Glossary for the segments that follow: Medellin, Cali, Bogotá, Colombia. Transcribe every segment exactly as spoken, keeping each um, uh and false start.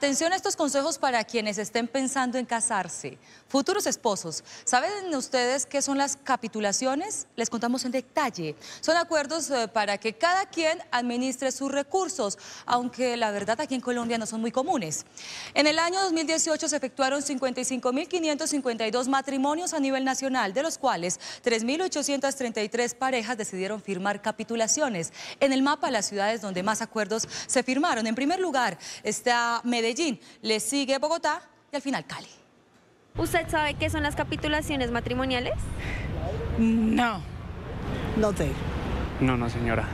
Atención a estos consejos para quienes estén pensando en casarse. Futuros esposos, ¿saben ustedes qué son las capitulaciones? Les contamos en detalle. Son acuerdos eh, para que cada quien administre sus recursos, aunque la verdad aquí en Colombia no son muy comunes. En el año dos mil dieciocho se efectuaron cincuenta y cinco mil quinientos cincuenta y dos matrimonios a nivel nacional, de los cuales tres mil ochocientas treinta y tres parejas decidieron firmar capitulaciones. En el mapa, las ciudades donde más acuerdos se firmaron. En primer lugar está Medellín, le sigue Bogotá y al final Cali. ¿Usted sabe qué son las capitulaciones matrimoniales? No, no sé. No, no, señora.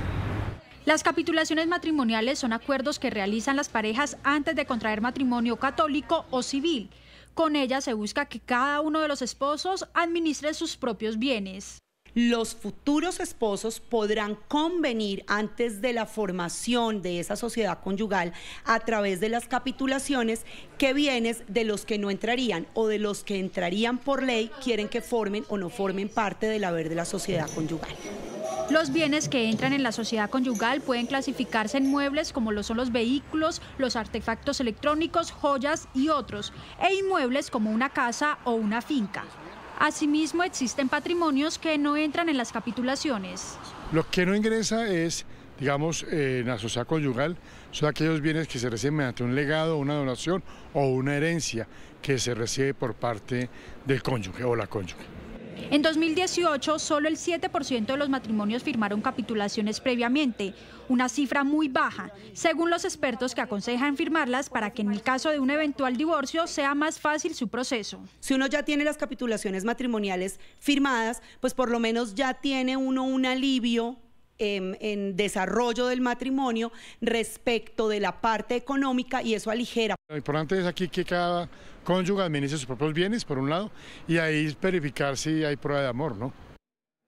Las capitulaciones matrimoniales son acuerdos que realizan las parejas antes de contraer matrimonio católico o civil. Con ellas se busca que cada uno de los esposos administre sus propios bienes. Los futuros esposos podrán convenir antes de la formación de esa sociedad conyugal a través de las capitulaciones qué bienes de los que no entrarían o de los que entrarían por ley quieren que formen o no formen parte del haber de la sociedad conyugal. Los bienes que entran en la sociedad conyugal pueden clasificarse en muebles como lo son los vehículos, los artefactos electrónicos, joyas y otros, e inmuebles como una casa o una finca. Asimismo, existen patrimonios que no entran en las capitulaciones. Lo que no ingresa es, digamos, eh, en la sociedad conyugal, son aquellos bienes que se reciben mediante un legado, una donación o una herencia que se recibe por parte del cónyuge o la cónyuge. En dos mil dieciocho, solo el siete por ciento de los matrimonios firmaron capitulaciones previamente, una cifra muy baja, según los expertos que aconsejan firmarlas para que en el caso de un eventual divorcio sea más fácil su proceso. Si uno ya tiene las capitulaciones matrimoniales firmadas, pues por lo menos ya tiene uno un alivio en, en desarrollo del matrimonio respecto de la parte económica y eso aligera. Lo importante es aquí que cada cónyuge administre sus propios bienes, por un lado, y ahí verificar si hay prueba de amor, ¿no?